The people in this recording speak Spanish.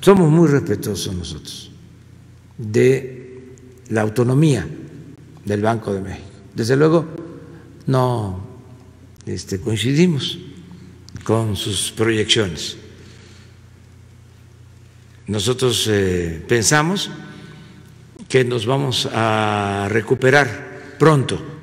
Somos muy respetuosos nosotros de la autonomía del Banco de México. Desde luego no coincidimos con sus proyecciones. Nosotros pensamos que nos vamos a recuperar pronto.